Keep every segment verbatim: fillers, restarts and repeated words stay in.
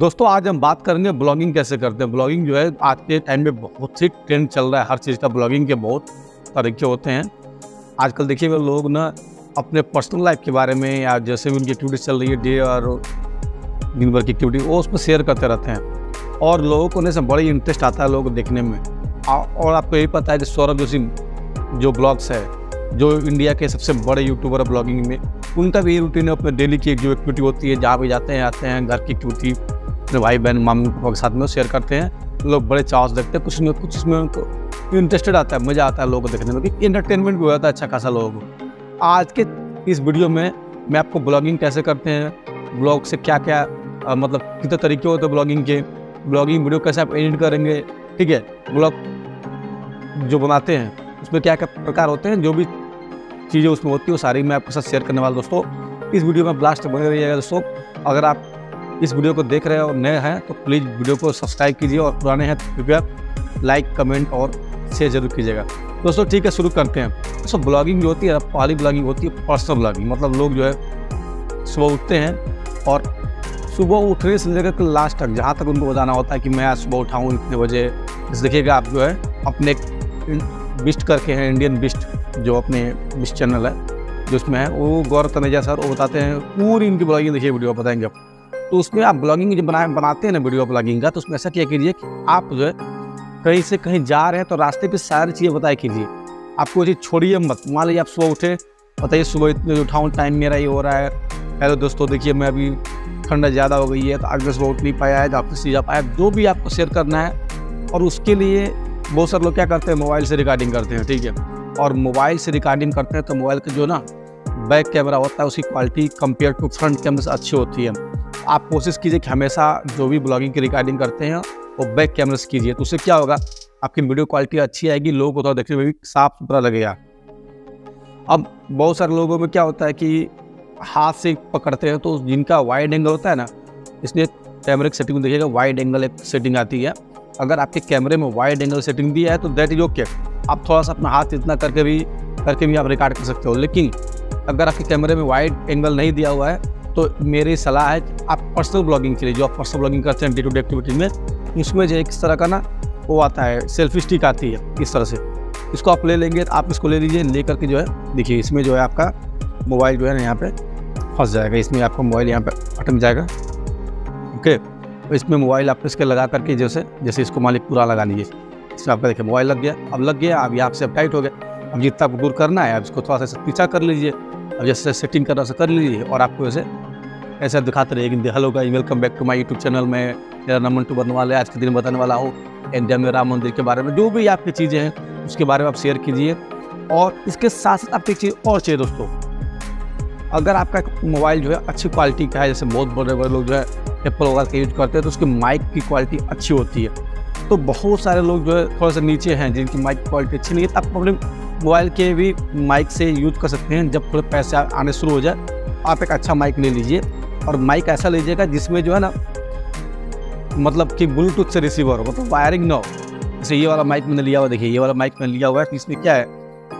दोस्तों आज हम बात करेंगे ब्लॉगिंग कैसे करते हैं। ब्लॉगिंग जो है आज के टाइम में बहुत ही ट्रेंड चल रहा है, हर चीज़ का ब्लॉगिंग के बहुत तरीके होते हैं। आजकल देखिए लोग ना अपने पर्सनल लाइफ के बारे में या जैसे भी उनकी एक्टिविटीज चल रही है डे और दिन भर की एक्टिविटी वो उसमें शेयर करते रहते हैं और लोगों को उन्हें बड़ा इंटरेस्ट आता है लोग देखने में। और आपको यही पता है कि सौरभ जोशी जो ब्लॉग्स है जो इंडिया के सबसे बड़े यूट्यूबर ब्लॉगिंग में, उनका भी रूटीन है अपने डेली की जो एक्टिविटी होती है, जहाँ भी जाते हैं आते हैं, घर की एक्टिविटी अपने भाई बहन मामी पापा के साथ में शेयर करते हैं। लोग बड़े चाव से देखते हैं, कुछ न कुछ इसमें उनको इंटरेस्टेड आता है, मज़ा आता है लोगों को देखने में, क्योंकि एंटरटेनमेंट भी हो जाता है अच्छा खासा लोगों को। आज के इस वीडियो में मैं आपको ब्लॉगिंग कैसे करते हैं, ब्लॉग से क्या क्या आ, मतलब कितने तरीके होते हैं ब्लॉगिंग के, ब्लॉगिंग वीडियो कैसे आप एडिट करेंगे, ठीक है, ब्लॉग जो बनाते हैं उसमें क्या क्या प्रकार होते हैं, जो भी चीज़ें उसमें होती है वो सारी मैं आपके साथ शेयर करने वाला। दोस्तों इस वीडियो में लास्ट तक बने रहिएगा। दोस्तों अगर आप इस वीडियो को देख रहे हो और नए हैं तो प्लीज़ वीडियो को सब्सक्राइब कीजिए, और पुराने हैं तो कृपया लाइक कमेंट और शेयर जरूर कीजिएगा। दोस्तों ठीक है, शुरू करते हैं। दोस्तों ब्लॉगिंग जो होती है, पहली ब्लॉगिंग होती है पर्सनल ब्लॉगिंग, मतलब लोग जो है सुबह उठते हैं और सुबह उठने से लेकर लास्ट तक जहाँ तक उनको बताना होता है कि मैं आज सुबह उठाऊँ इतने बजे। देखिएगा आप जो है अपने बिस्ट करके हैं, इंडियन बिस्ट जो अपने बिस्ट चैनल है जो उसमें है, वो गौरव तनेजा सर वो बताते हैं पूरी इनकी ब्लॉगिंग। देखिए वीडियो बताएंगे आप, तो उसमें आप ब्लॉगिंग जो बनाए बनाते हैं ना वीडियो ब्लॉगिंग का, तो उसमें ऐसा किया कीजिए कि आप जो है कहीं से कहीं जा रहे हैं तो रास्ते पे सारी चीज़ें बताया कीजिए। आपको वो चीज़ छोड़िए मत। मान लीजिए आप सुबह उठे, बताइए सुबह इतने उठाऊँ, टाइम मेरा ये हो रहा है। हेलो दोस्तों देखिए मैं अभी ठंडा ज़्यादा हो गई है तो आज मैं सुबह उठ नहीं पाया है, तो आपसे सीधा पाया, जो भी आपको शेयर करना है। और उसके लिए बहुत सारे लोग क्या करते हैं, मोबाइल से रिकॉर्डिंग करते हैं, ठीक है, और मोबाइल से रिकॉर्डिंग करते हैं तो मोबाइल का जो ना बैक कैमरा होता है उसकी क्वालिटी कंपेयर टू फ्रंट कैमरे से अच्छी होती है। आप कोशिश कीजिए कि हमेशा जो भी ब्लॉगिंग की रिकॉर्डिंग करते हैं वो बैक कैमरे से कीजिए, तो उससे क्या होगा आपकी वीडियो क्वालिटी अच्छी आएगी, लोगों को थोड़ा देखने में भी साफ सुथरा लगेगा। अब बहुत सारे लोगों में क्या होता है कि हाथ से पकड़ते हैं, तो जिनका वाइड एंगल होता है ना, इसलिए कैमरे की सेटिंग में देखिएगा वाइड एंगल एक सेटिंग आती है। अगर आपके कैमरे में वाइड एंगल सेटिंग दिया है तो दैट इज ओके, आप थोड़ा सा अपना हाथ इतना करके भी करके भी आप रिकॉर्ड कर सकते हो। लेकिन अगर आपके कैमरे में वाइड एंगल नहीं दिया हुआ है तो मेरी सलाह है कि आप पर्सनल ब्लॉगिंग के लिए जो आप पर्सनल ब्लॉगिंग करते हैं डे टू डे एक्टिविटीज में, उसमें जो इस तरह का ना वो आता है सेल्फी स्टिक आती है, इस तरह से इसको आप ले लेंगे, आप इसको ले लीजिए, ले करके जो है देखिए इसमें जो है आपका मोबाइल जो है ना यहाँ पर फंस जाएगा, इसमें आपका मोबाइल यहाँ पर अटक जाएगा, ओके। इसमें मोबाइल आप इसके लगा करके जैसे जैसे इसको मालिक पूरा लगा लीजिए, इसमें आपका देखिए मोबाइल लग गया, अब लग गया, अब यहाँ से अब टाइट हो गया। अब जितना आपको दूर करना है आप इसको थोड़ा सा पीछा कर लीजिए, अब जैसे सेटिंग करना से कर लीजिए, और आपको ऐसे ऐसे दिखाते रहिए, hello guys welcome back to my YouTube channel, में मेरा नाम मंटू बनवाला है, आज के दिन बताने वाला हूँ इंडिया में राम मंदिर के बारे में, जो भी आपकी चीज़ें हैं उसके बारे में आप शेयर कीजिए। और इसके साथ साथ आपकी चीज़ और चाहिए दोस्तों, अगर आपका मोबाइल जो है अच्छी क्वालिटी का है, जैसे बहुत बड़े बड़े लोग जो है एप्पल वगैरह का यूज करते हैं तो उसकी माइक की क्वालिटी अच्छी होती है, तो बहुत सारे लोग जो है थोड़ा सा नीचे हैं जिनकी माइक की क्वालिटी अच्छी नहीं है, तो आप अपने मोबाइल के भी माइक से यूज कर सकते हैं। जब थोड़े पैसे आने शुरू हो जाए आप एक अच्छा माइक ले लीजिए, और माइक ऐसा लीजिएगा जिसमें जो है ना मतलब कि ब्लूटूथ से रिसीवर हो, मतलब वायरिंग ना हो। जैसे ये वाला माइक मैंने लिया हुआ, देखिए ये वाला माइक मैंने लिया हुआ है, इसमें क्या है,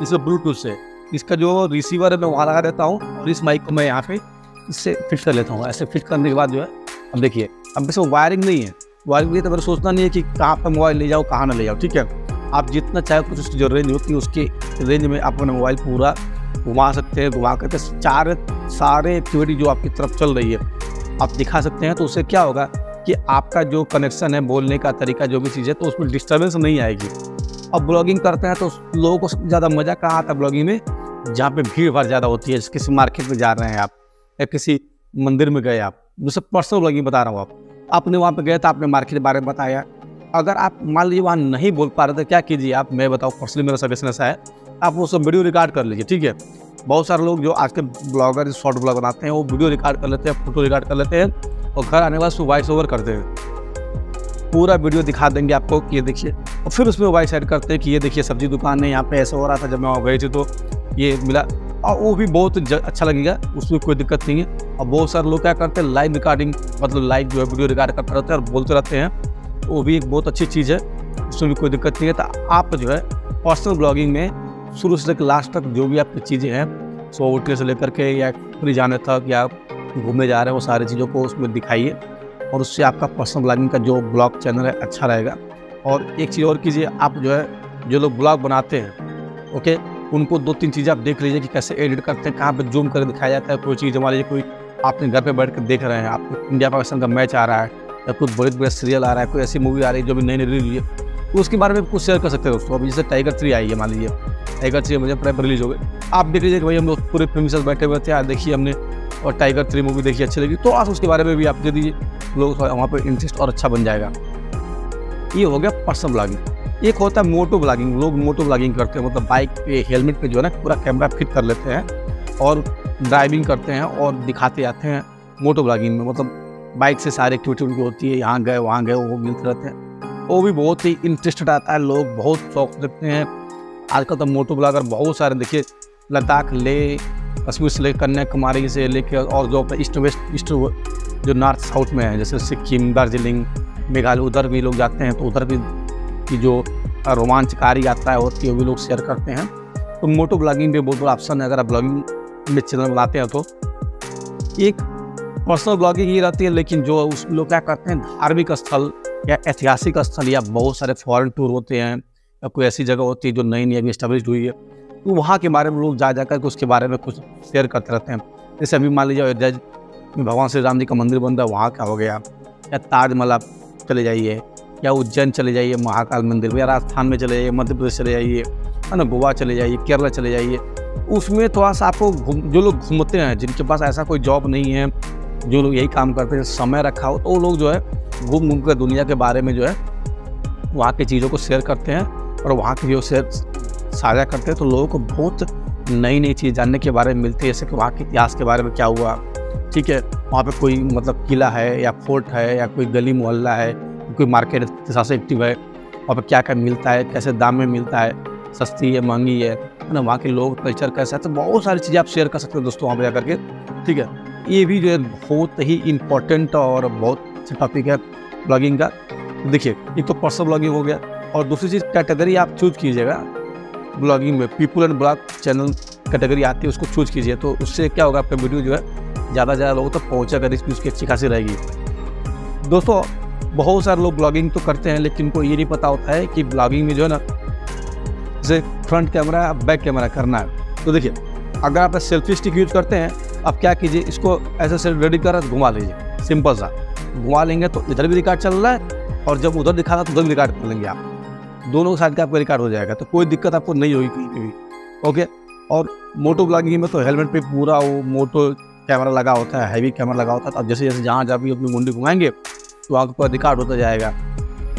इसमें ब्लूटूथ से इसका जो रिसीवर है मैं वहाँ लगा देता हूँ, और इस माइक को मैं यहाँ पे इससे फिट कर लेता हूँ। ऐसे फिट करने के बाद जो है अब देखिए अब इसमें वायरिंग नहीं है, वायरिंग नहीं तो मेरे सोचना नहीं है कि कहाँ पर मोबाइल ले जाओ कहाँ ना ले जाओ, ठीक है। आप जितना चाहे कुछ उसकी जो रेंज होती है उसके रेंज में आप अपना मोबाइल पूरा घुमा सकते हैं, घुमा करके चार सारे एक्टिविटी जो आपकी तरफ चल रही है आप दिखा सकते हैं, तो उससे क्या होगा कि आपका जो कनेक्शन है बोलने का तरीका जो भी चीज़ है तो उसमें डिस्टर्बेंस नहीं आएगी। अब ब्लॉगिंग करते हैं तो लोगों को सबसे ज़्यादा मज़ा कहाँ आता है ब्लॉगिंग में, जहाँ पे भीड़ भाड़ ज़्यादा होती है, जैसे किसी मार्केट में जा रहे हैं आप या किसी मंदिर में गए आप, जैसे पर्सनल ब्लॉगिंग बता रहा हूँ, आप आपने वहाँ पे गए तो आपने मार्केट के बारे में बताया। अगर आप मान लीजिए वहाँ नहीं बोल पा रहे थे, क्या कीजिए आप, मैं बताऊँ पर्सनली मेरा सजेशन ऐसा है, आप वो सब वीडियो रिकॉर्ड कर लीजिए, ठीक है। बहुत सारे लोग जो आज के ब्लॉगर शॉर्ट ब्लॉग बनाते हैं वो वीडियो रिकॉर्ड कर लेते हैं, फोटो रिकॉर्ड कर लेते हैं, और घर आने के बाद वॉइस ओवर करते हैं, पूरा वीडियो दिखा देंगे आपको कि ये देखिए, और फिर उसमें वॉइस ऐड करते हैं कि ये देखिए सब्जी दुकान है, यहाँ पे ऐसा हो रहा था जब मैं गई थी तो ये मिला, और वो भी बहुत अच्छा लगेगा, उसमें कोई दिक्कत नहीं है। और बहुत सारे लोग क्या करते हैं लाइव रिकॉर्डिंग, मतलब लाइव जो है वीडियो रिकॉर्ड करते रहते हैं और बोलते रहते हैं, वो भी एक बहुत अच्छी चीज़ है, उसमें भी कोई दिक्कत नहीं है। तो आप जो है पर्सनल ब्लॉगिंग में शुरू से लेकर लास्ट तक जो भी आपकी चीज़ें हैं, सो उठने से लेकर के या फ्री जाने तक या घूमने जा रहे हैं, वो सारी चीज़ों को उसमें दिखाइए, और उससे आपका पर्सनल ब्लॉगिंग का जो ब्लॉग चैनल है अच्छा रहेगा। और एक चीज़ और कीजिए, आप जो है जो लोग ब्लॉग बनाते हैं ओके, उनको दो तीन चीज़ें आप देख लीजिए कि कैसे एडिट करते हैं, कहाँ पर जूम कर दिखाया जाता है कोई चीज़। मान लीजिए कोई आपने घर पे बैठ कर देख रहे हैं, आपको इंडिया पाकिस्तान का मैच आ रहा है या कुछ बड़े बड़े सीरियल आ रहा है, कोई ऐसी मूवी आ रही है जो भी नई नई रिलीज है, उसके बारे में कुछ शेयर कर सकते हैं दोस्तों। अभी जैसे टाइगर थ्री आई है, मान लीजिए टाइगर थ्री मुझे प्रेप रिलीज हो गई, आप देख लीजिए कि भाई हम लोग पूरे फैमिली साथ बैठे हुए थे, आज देखिए हमने और टाइगर थ्री मूवी देखी, अच्छी लगी, तो आज उसके बारे में भी आप दे दीजिए, लोग थोड़ा वहाँ पर इंटरेस्ट और अच्छा बन जाएगा। ये हो गया पर्सनल ब्लॉगिंग। एक होता है मोटो ब्लॉगिंग, लोग मोटो ब्लॉगिंग करते हैं, मतलब बाइक पे हेलमेट पे जो है ना पूरा कैमरा फिट कर लेते हैं और ड्राइविंग करते हैं और दिखाते जाते हैं मोटो ब्लॉगिंग में, मतलब बाइक से सारी एक्टिविटी उनकी होती है, यहाँ गए वहाँ गए वो मिलते रहते हैं, वो भी बहुत ही इंटरेस्टेड आता है, लोग बहुत शौक रखते हैं। आजकल तो मोटो ब्लॉगर बहुत सारे देखिए, लद्दाख ले कश्मीर से ले कन्याकुमारी से लेकर और जो अपना ईस्ट वेस्ट ईस्ट जो नॉर्थ साउथ में है, जैसे सिक्किम दार्जिलिंग मेघालय, उधर भी लोग जाते हैं, तो उधर भी की जो रोमांचकारी यात्रा होती है वो भी लोग शेयर करते हैं। तो मोटो ब्लॉगिंग भी बहुत बड़ा ऑप्शन है अगर आप ब्लॉगिंग में चैनल बनाते हैं तो। एक पर्सनल ब्लॉगिंग ही रहती है, लेकिन जो उस लोग क्या करते हैं धार्मिक स्थल या ऐतिहासिक स्थल या बहुत सारे फॉरेन टूर होते हैं या कोई ऐसी जगह होती है जो नई नई अभी इस्टेब्लिश हुई है, तो वहाँ के बारे में लोग जा जाकर के उसके बारे में कुछ शेयर करते रहते हैं। जैसे अभी मान लीजिए अयोध्या में भगवान श्री राम जी का मंदिर बन रहा है, वहाँ का हो गया, या ताजमहल चले जाइए, या उज्जैन चले जाइए महाकाल मंदिर में, या राजस्थान में चले जाइए, मध्य प्रदेश चले जाइए, है ना, गोवा चले जाइए, केरला चले जाइए। उसमें थोड़ा सा आपको जो लोग घूमते हैं, जिनके पास ऐसा कोई जॉब नहीं है, जो लोग यही काम करते हैं, समय रखा हो, तो वो लोग जो है घूम घूम कर दुनिया के बारे में जो है वहाँ की चीज़ों को शेयर करते हैं और वहाँ के जो शेयर साझा करते हैं, तो लोगों को बहुत नई नई चीज़ जानने के बारे में मिलती है, जैसे कि वहाँ के इतिहास के बारे में क्या हुआ, ठीक है, वहाँ पे कोई मतलब किला है या फोर्ट है या कोई गली मोहल्ला है, कोई मार्केट के साथ एक्टिव है, वहाँ पे क्या क्या मिलता है, कैसे दाम में मिलता है, सस्ती है महंगी है ना, वहाँ के लोग कल्चर कैसा है, तो बहुत सारी चीज़ें आप शेयर कर सकते हो दोस्तों वहाँ पर जाकर के, ठीक है। ये भी जो है बहुत ही इम्पोर्टेंट और बहुत अच्छा टॉपिक है ब्लॉगिंग का। देखिए एक तो पर्सनल ब्लॉगिंग हो गया, और दूसरी चीज़ कैटेगरी आप चूज कीजिएगा ब्लॉगिंग में, people and blog channel category आती है, उसको चूज कीजिए, तो उससे क्या होगा आपका वीडियो जो है ज़्यादा से ज़्यादा लोगों तक पहुँचेगा, रिस्क उसकी अच्छी खासी रहेगी। दोस्तों बहुत सारे लोग ब्लॉगिंग तो करते हैं, लेकिन उनको ये नहीं पता होता है कि ब्लॉगिंग में जो है ना जैसे फ्रंट कैमरा या बैक कैमरा करना है। तो देखिए अगर आप सेल्फी स्टिक यूज़ करते हैं, आप क्या कीजिए, इसको ऐसे सेल्फ रेडी कर घुमा लीजिए, सिंपल सा घुमा लेंगे तो इधर भी रिकॉर्ड चल रहा है, और जब उधर दिखा रहा तो उधर भी रिकॉर्ड कर लेंगे आप, दोनों के साथ का आपका रिकॉर्ड हो जाएगा, तो कोई दिक्कत आपको नहीं होगी कहीं भी, ओके। और मोटो ब्लॉगिंग में तो हेलमेट पे पूरा वो मोटो कैमरा लगा होता है, हैवी कैमरा लगा होता है, तो आप जैसे जैसे जहाँ जहाँ भी अपनी मुंडी घुमाएंगे तो आपका रिकॉर्ड होता जाएगा,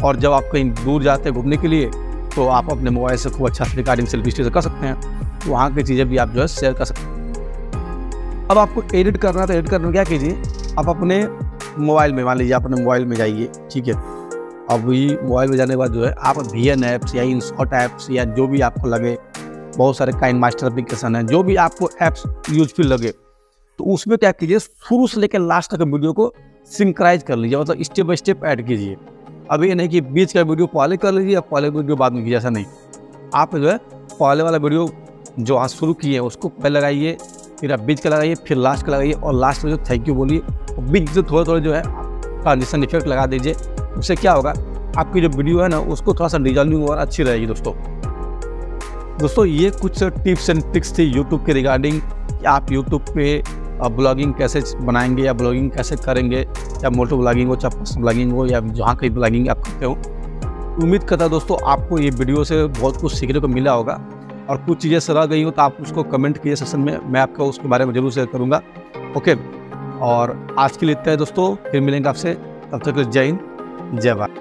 और जब आप कहीं दूर जाते हैं घूमने के लिए तो आप अपने मोबाइल से खूब अच्छा रिकॉर्डिंग सेल्फी स्टिक से कर सकते हैं, तो वहाँ की चीज़ें भी आप जो है शेयर कर सकते हैं। अब आपको एडिट करना है तो एडिट करना क्या कीजिए, आप अपने मोबाइल में, मान लीजिए अपने मोबाइल में जाइए, ठीक है, अभी मोबाइल में जाने के बाद जो है आप वी एन ऐप्स या इनशॉट ऐप्स या जो भी आपको लगे, बहुत सारे काइन मास्टर एप्लीकेशन है, जो भी आपको ऐप्स यूजफुल लगे, तो उसमें क्या कीजिए शुरू से लेकर लास्ट तक वीडियो को सिंक्राइज कर लीजिए, मतलब स्टेप बाय स्टेप ऐड कीजिए। अब ये नहीं कि बीच का वीडियो पहले कर लीजिए और पहले वीडियो बाद में कीजिए, ऐसा नहीं, आप जो है पहले वाला वीडियो जो आज शुरू किए हैं उसको पहले लगाइए, फिर आप बीच का लगाइए, फिर लास्ट का लगाइए, और लास्ट में जो थैंक यू बोलिए, और बीच से थोड़ा थोड़ा जो है ट्रांजिशन इफेक्ट लगा दीजिए, उससे क्या होगा आपकी जो वीडियो है ना उसको थोड़ा सा डिजाइनिंग और अच्छी रहेगी दोस्तों। दोस्तों ये कुछ टिप्स एंड ट्रिक्स थी यूट्यूब के रिगार्डिंग कि आप यूट्यूब पे ब्लॉगिंग कैसे बनाएंगे या ब्लॉगिंग कैसे करेंगे, या मोटो ब्लॉगिंग हो चाहे पर्सनल ब्लॉगिंग हो या जहाँ कहीं ब्लॉगिंग आप करते हो। उम्मीद करता दोस्तों आपको ये वीडियो से बहुत कुछ सीखने को मिला होगा, और कुछ चीज़ें सलाह गई हो तो आप उसको कमेंट कीजिए सेक्शन में, मैं आपको उसके बारे में जरूर शेयर करूँगा, ओके। और आज के लिए इतना है दोस्तों, फिर मिलेंगे आपसे, तब तक जय हिंद जय भारत।